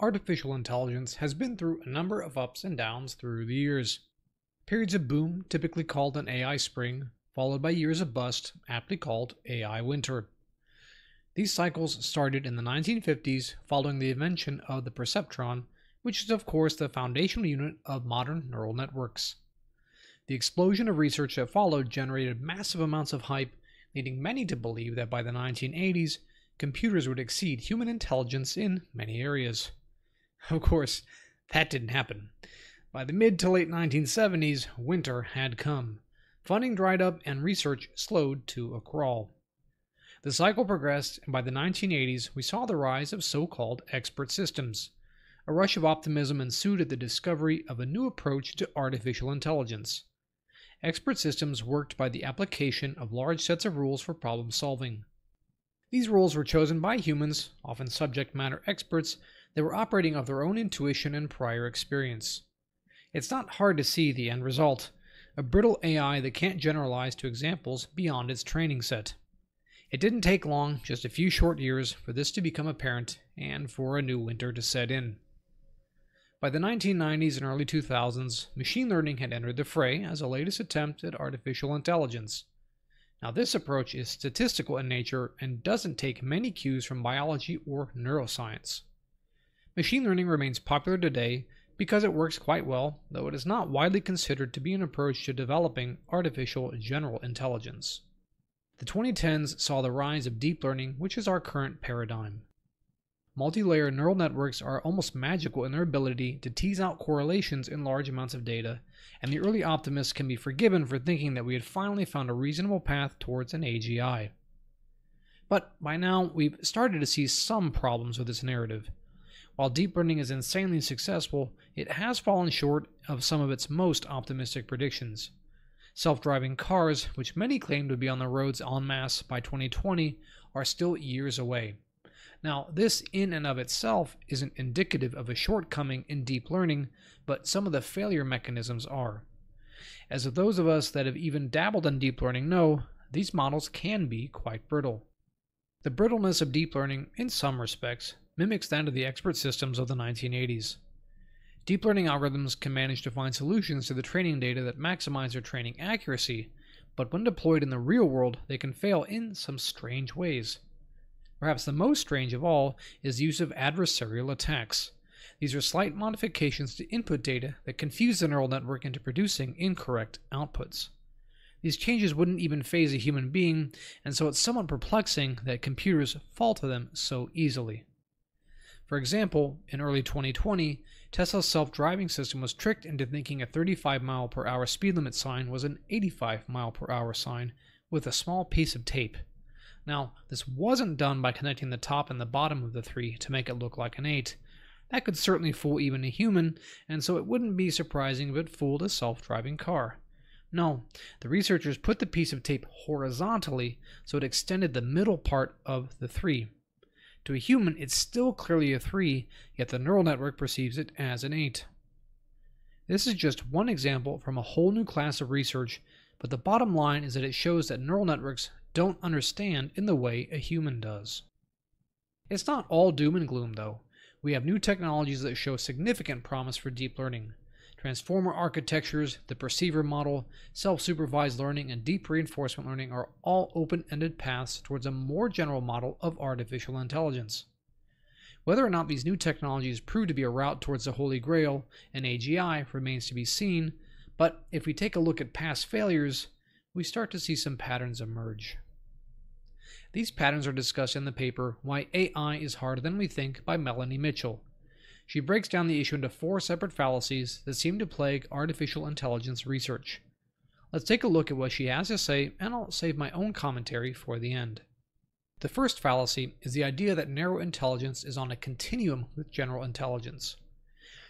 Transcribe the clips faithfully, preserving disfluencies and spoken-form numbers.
artificial intelligence has been through a number of ups and downs through the years. Periods of boom, typically called an A I spring, followed by years of bust, aptly called A I winter. These cycles started in the nineteen fifties following the invention of the perceptron, which is of course the foundational unit of modern neural networks. The explosion of research that followed generated massive amounts of hype, leading many to believe that by the nineteen eighties, computers would exceed human intelligence in many areas. Of course, that didn't happen. By the mid to late nineteen seventies, winter had come. Funding dried up and research slowed to a crawl. The cycle progressed, and by the nineteen eighties, we saw the rise of so-called expert systems. A rush of optimism ensued at the discovery of a new approach to artificial intelligence. Expert systems worked by the application of large sets of rules for problem solving. These rules were chosen by humans, often subject matter experts, that were operating off their own intuition and prior experience. It's not hard to see the end result: a brittle A I that can't generalize to examples beyond its training set. It didn't take long, just a few short years, for this to become apparent and for a new winter to set in. By the nineteen nineties and early two thousands, machine learning had entered the fray as the latest attempt at artificial intelligence. Now, this approach is statistical in nature and doesn't take many cues from biology or neuroscience. Machine learning remains popular today because it works quite well, though it is not widely considered to be an approach to developing artificial general intelligence. The twenty tens saw the rise of deep learning, which is our current paradigm. Multi-layer neural networks are almost magical in their ability to tease out correlations in large amounts of data, and the early optimists can be forgiven for thinking that we had finally found a reasonable path towards an A G I. But by now, we've started to see some problems with this narrative. While deep learning is insanely successful, it has fallen short of some of its most optimistic predictions. Self-driving cars, which many claimed would be on the roads en masse by twenty twenty, are still years away. Now, this in and of itself isn't indicative of a shortcoming in deep learning, but some of the failure mechanisms are. As those of us that have even dabbled in deep learning know, these models can be quite brittle. The brittleness of deep learning, in some respects, mimics that of the expert systems of the nineteen eighties. Deep learning algorithms can manage to find solutions to the training data that maximize their training accuracy, but when deployed in the real world, they can fail in some strange ways. Perhaps the most strange of all is the use of adversarial attacks. These are slight modifications to input data that confuse the neural network into producing incorrect outputs. These changes wouldn't even faze a human being, and so it's somewhat perplexing that computers fall to them so easily. For example, in early twenty twenty, Tesla's self-driving system was tricked into thinking a thirty-five mile per hour speed limit sign was an eighty-five mile per hour sign with a small piece of tape. Now, this wasn't done by connecting the top and the bottom of the three to make it look like an eight. That could certainly fool even a human, and so it wouldn't be surprising if it fooled a self-driving car. No, the researchers put the piece of tape horizontally, so it extended the middle part of the three. To a human, it's still clearly a three, yet the neural network perceives it as an eight. This is just one example from a whole new class of research, but the bottom line is that it shows that neural networks don't understand in the way a human does. It's not all doom and gloom, though. We have new technologies that show significant promise for deep learning. Transformer architectures, the perceiver model, self-supervised learning, and deep reinforcement learning are all open-ended paths towards a more general model of artificial intelligence. Whether or not these new technologies prove to be a route towards the Holy Grail, an A G I, remains to be seen, but if we take a look at past failures, we start to see some patterns emerge. These patterns are discussed in the paper "Why A I is Harder Than We Think" by Melanie Mitchell. She breaks down the issue into four separate fallacies that seem to plague artificial intelligence research. Let's take a look at what she has to say, and I'll save my own commentary for the end. The first fallacy is the idea that narrow intelligence is on a continuum with general intelligence.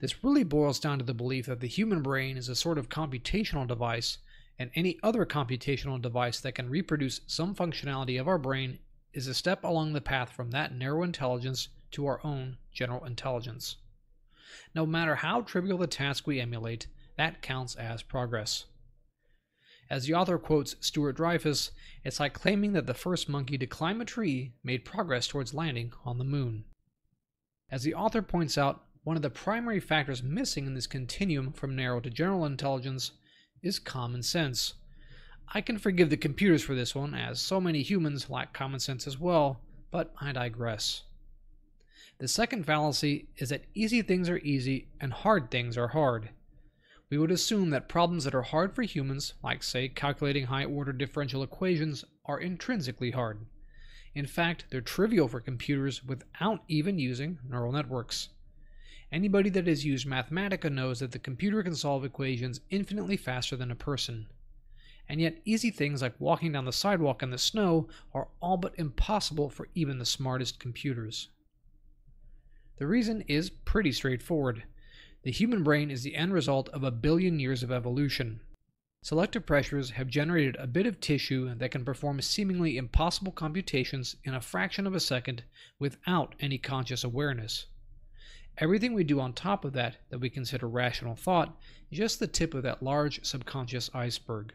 This really boils down to the belief that the human brain is a sort of computational device, and any other computational device that can reproduce some functionality of our brain is a step along the path from that narrow intelligence to our own general intelligence. No matter how trivial the task we emulate, that counts as progress. As the author quotes Stuart Dreyfus, it's like claiming that the first monkey to climb a tree made progress towards landing on the moon. As the author points out, one of the primary factors missing in this continuum from narrow to general intelligence is common sense. I can forgive the computers for this one, as so many humans lack common sense as well, but I digress. The second fallacy is that easy things are easy and hard things are hard. We would assume that problems that are hard for humans, like say calculating high-order differential equations, are intrinsically hard. In fact, they're trivial for computers without even using neural networks. Anybody that has used Mathematica knows that the computer can solve equations infinitely faster than a person. And yet easy things like walking down the sidewalk in the snow are all but impossible for even the smartest computers. The reason is pretty straightforward. The human brain is the end result of a billion years of evolution. Selective pressures have generated a bit of tissue that can perform seemingly impossible computations in a fraction of a second without any conscious awareness. Everything we do on top of that that we consider rational thought is just the tip of that large subconscious iceberg.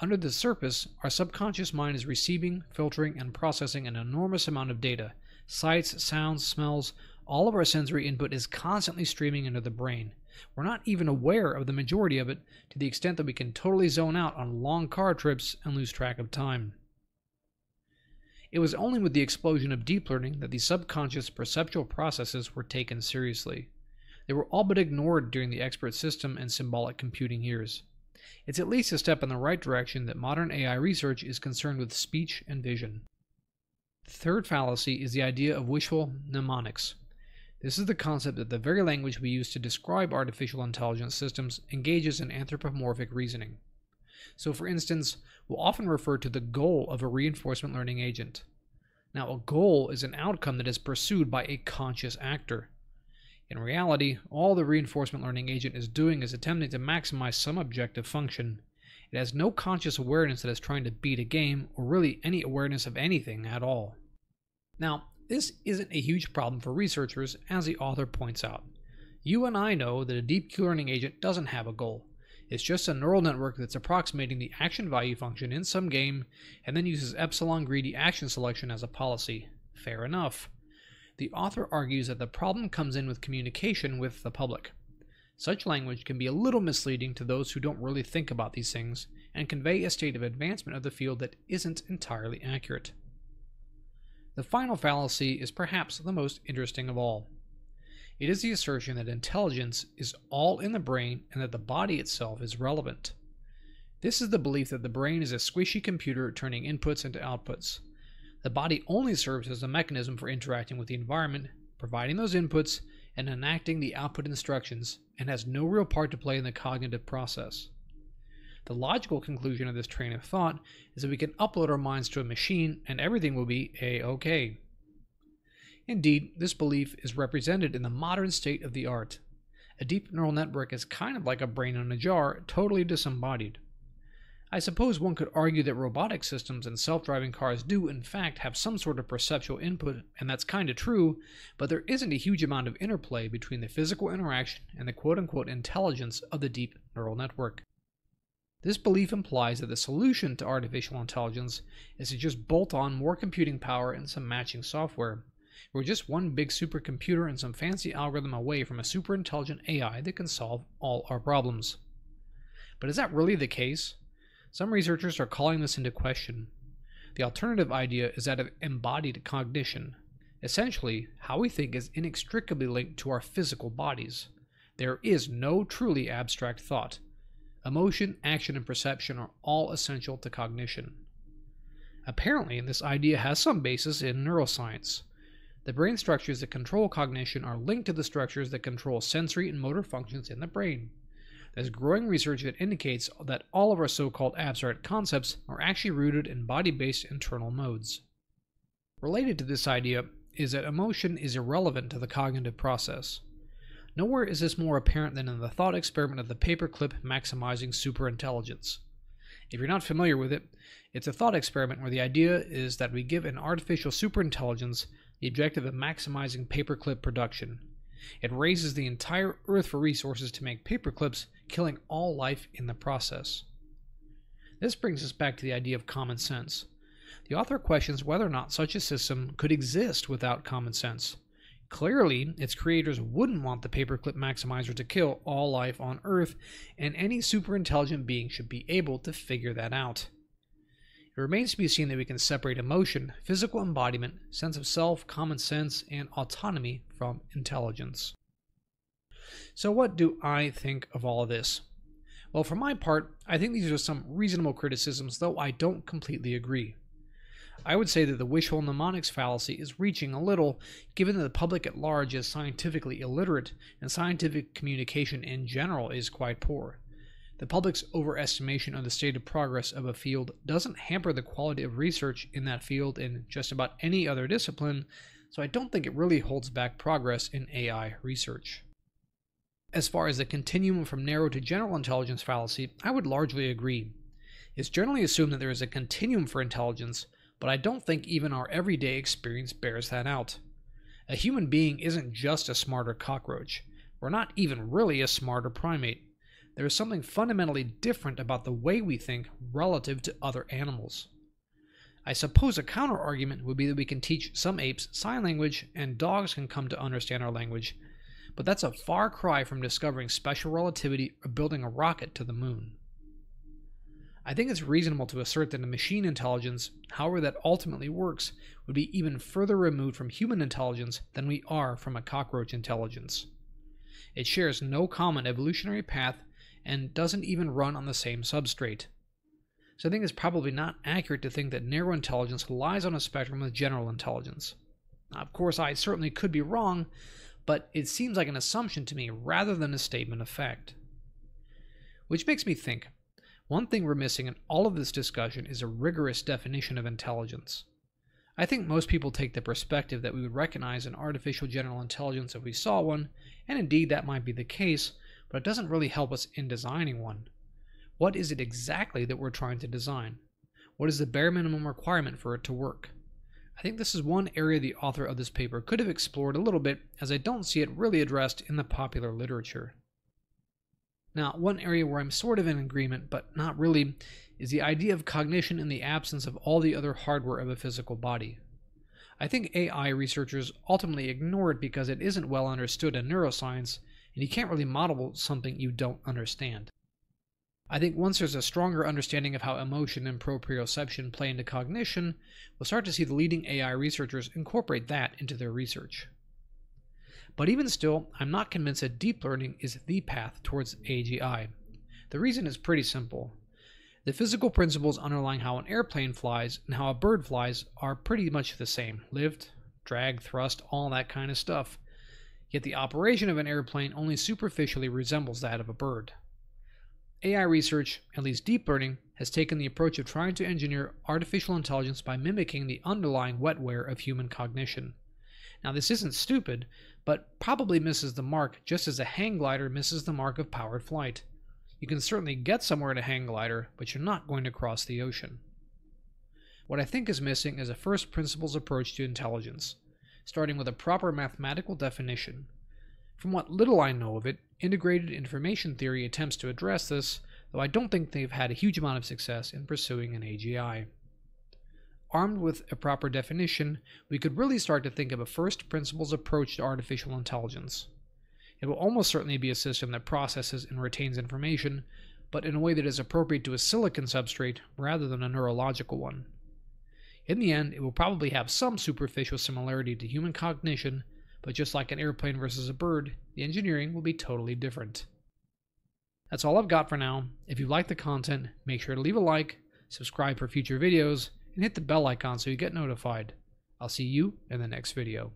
Under the surface, our subconscious mind is receiving, filtering, and processing an enormous amount of data. Sights, sounds, smells, all of our sensory input is constantly streaming into the brain. We're not even aware of the majority of it, to the extent that we can totally zone out on long car trips and lose track of time. It was only with the explosion of deep learning that the subconscious perceptual processes were taken seriously. They were all but ignored during the expert system and symbolic computing years. It's at least a step in the right direction that modern A I research is concerned with speech and vision. The third fallacy is the idea of wishful mnemonics. This is the concept that the very language we use to describe artificial intelligence systems engages in anthropomorphic reasoning. So for instance, we'll often refer to the goal of a reinforcement learning agent. Now a goal is an outcome that is pursued by a conscious actor. In reality, all the reinforcement learning agent is doing is attempting to maximize some objective function. It has no conscious awareness that it's trying to beat a game, or really any awareness of anything at all. Now, this isn't a huge problem for researchers, as the author points out. You and I know that a deep learning agent doesn't have a goal. It's just a neural network that's approximating the action value function in some game and then uses epsilon greedy action selection as a policy. Fair enough. The author argues that the problem comes in with communication with the public. Such language can be a little misleading to those who don't really think about these things and convey a state of advancement of the field that isn't entirely accurate. The final fallacy is perhaps the most interesting of all. It is the assertion that intelligence is all in the brain and that the body itself is relevant. This is the belief that the brain is a squishy computer turning inputs into outputs. The body only serves as a mechanism for interacting with the environment, providing those inputs, and enacting the output instructions, and has no real part to play in the cognitive process. The logical conclusion of this train of thought is that we can upload our minds to a machine and everything will be A-OK. Indeed, this belief is represented in the modern state of the art. A deep neural network is kind of like a brain in a jar, totally disembodied. I suppose one could argue that robotic systems and self-driving cars do in fact have some sort of perceptual input, and that's kind of true, but there isn't a huge amount of interplay between the physical interaction and the quote-unquote intelligence of the deep neural network. This belief implies that the solution to artificial intelligence is to just bolt on more computing power and some matching software. We're just one big supercomputer and some fancy algorithm away from a super intelligent A I that can solve all our problems. But is that really the case? Some researchers are calling this into question. The alternative idea is that of embodied cognition. Essentially, how we think is inextricably linked to our physical bodies. There is no truly abstract thought. Emotion, action, and perception are all essential to cognition. Apparently, this idea has some basis in neuroscience. The brain structures that control cognition are linked to the structures that control sensory and motor functions in the brain. There's growing research that indicates that all of our so-called abstract concepts are actually rooted in body-based internal modes. Related to this idea is that emotion is irrelevant to the cognitive process. Nowhere is this more apparent than in the thought experiment of the paperclip maximizing superintelligence. If you're not familiar with it, it's a thought experiment where the idea is that we give an artificial superintelligence the objective of maximizing paperclip production. It raises the entire Earth for resources to make paperclips, killing all life in the process. This brings us back to the idea of common sense. The author questions whether or not such a system could exist without common sense. Clearly, its creators wouldn't want the paperclip maximizer to kill all life on Earth, and any superintelligent being should be able to figure that out. It remains to be seen that we can separate emotion, physical embodiment, sense of self, common sense, and autonomy from intelligence. So what do I think of all of this? Well, for my part, I think these are some reasonable criticisms, though I don't completely agree. I would say that the wishful mnemonics fallacy is reaching a little, given that the public at large is scientifically illiterate, and scientific communication in general is quite poor. The public's overestimation of the state of progress of a field doesn't hamper the quality of research in that field in just about any other discipline, so I don't think it really holds back progress in A I research. As far as the continuum from narrow to general intelligence fallacy, I would largely agree. It's generally assumed that there is a continuum for intelligence, but I don't think even our everyday experience bears that out. A human being isn't just a smarter cockroach. We're not even really a smarter primate. There is something fundamentally different about the way we think relative to other animals. I suppose a counter-argument would be that we can teach some apes sign language and dogs can come to understand our language, but that's a far cry from discovering special relativity or building a rocket to the moon. I think it's reasonable to assert that a machine intelligence, however that ultimately works, would be even further removed from human intelligence than we are from a cockroach intelligence. It shares no common evolutionary path and doesn't even run on the same substrate. So I think it's probably not accurate to think that narrow intelligence lies on a spectrum with general intelligence. Now, of course, I certainly could be wrong, but it seems like an assumption to me rather than a statement of fact. Which makes me think, one thing we're missing in all of this discussion is a rigorous definition of intelligence. I think most people take the perspective that we would recognize an artificial general intelligence if we saw one, and indeed that might be the case, but it doesn't really help us in designing one. What is it exactly that we're trying to design? What is the bare minimum requirement for it to work? I think this is one area the author of this paper could have explored a little bit, as I don't see it really addressed in the popular literature. Now, one area where I'm sort of in agreement, but not really, is the idea of cognition in the absence of all the other hardware of a physical body. I think A I researchers ultimately ignore it because it isn't well understood in neuroscience, and you can't really model something you don't understand. I think once there's a stronger understanding of how emotion and proprioception play into cognition, we'll start to see the leading A I researchers incorporate that into their research. But even still, I'm not convinced that deep learning is the path towards A G I. The reason is pretty simple. The physical principles underlying how an airplane flies and how a bird flies are pretty much the same. Lift, drag, thrust, all that kind of stuff. Yet the operation of an airplane only superficially resembles that of a bird. A I research, at least deep learning, has taken the approach of trying to engineer artificial intelligence by mimicking the underlying wetware of human cognition. Now, this isn't stupid, but probably misses the mark just as a hang glider misses the mark of powered flight. You can certainly get somewhere in a hang glider, but you're not going to cross the ocean. What I think is missing is a first principles approach to intelligence, starting with a proper mathematical definition. From what little I know of it, integrated information theory attempts to address this, though I don't think they've had a huge amount of success in pursuing an A G I. Armed with a proper definition, we could really start to think of a first principles approach to artificial intelligence. It will almost certainly be a system that processes and retains information, but in a way that is appropriate to a silicon substrate rather than a neurological one. In the end, it will probably have some superficial similarity to human cognition, but just like an airplane versus a bird, the engineering will be totally different. That's all I've got for now. If you like the content, make sure to leave a like, subscribe for future videos, and hit the bell icon so you get notified. I'll see you in the next video.